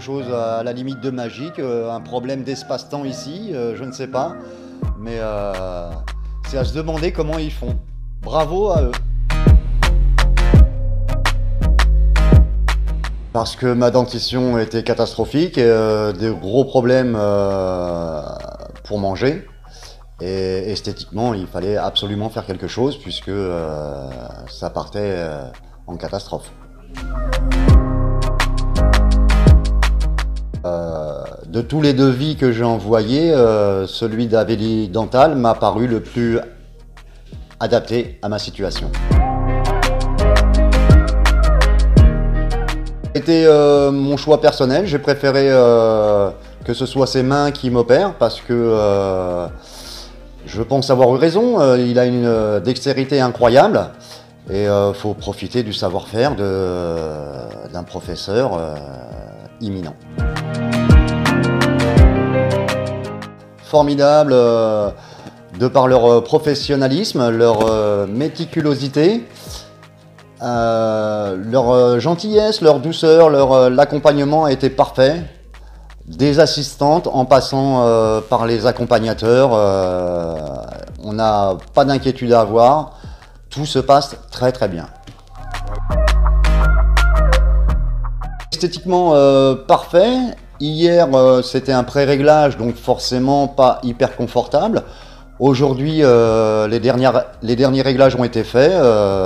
Chose à la limite de magique, un problème d'espace-temps ici, je ne sais pas, mais c'est à se demander comment ils font. Bravo à eux. Parce que ma dentition était catastrophique, et, des gros problèmes pour manger, et esthétiquement il fallait absolument faire quelque chose puisque ça partait en catastrophe. De tous les devis que j'ai envoyés, celui d'Avélie Dental m'a paru le plus adapté à ma situation. C'était mon choix personnel, j'ai préféré que ce soit ses mains qui m'opèrent parce que je pense avoir eu raison, il a une dextérité incroyable et il faut profiter du savoir-faire d'un professeur imminent. Formidables de par leur professionnalisme, leur méticulosité, leur gentillesse, leur douceur, l'accompagnement a été parfait. Des assistantes en passant par les accompagnateurs, on n'a pas d'inquiétude à avoir, tout se passe très très bien. Esthétiquement parfait. Hier, c'était un pré-réglage, donc forcément pas hyper confortable. Aujourd'hui, les derniers réglages ont été faits,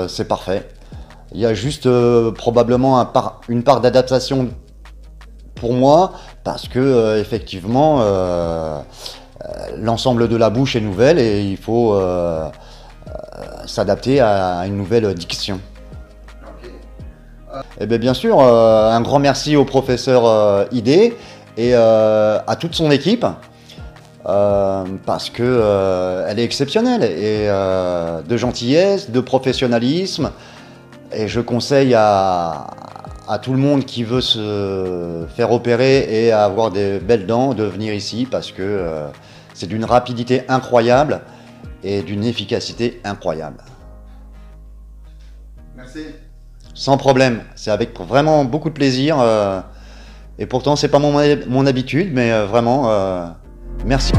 c'est parfait. Il y a juste probablement une part d'adaptation pour moi, parce que effectivement, l'ensemble de la bouche est nouvelle et il faut s'adapter à une nouvelle diction. Eh bien sûr, un grand merci au professeur Hidé et à toute son équipe parce qu'elle est exceptionnelle et de gentillesse, de professionnalisme et je conseille à tout le monde qui veut se faire opérer et avoir des belles dents de venir ici parce que c'est d'une rapidité incroyable et d'une efficacité incroyable. Merci. Sans problème, c'est avec vraiment beaucoup de plaisir et pourtant c'est pas mon habitude mais vraiment merci.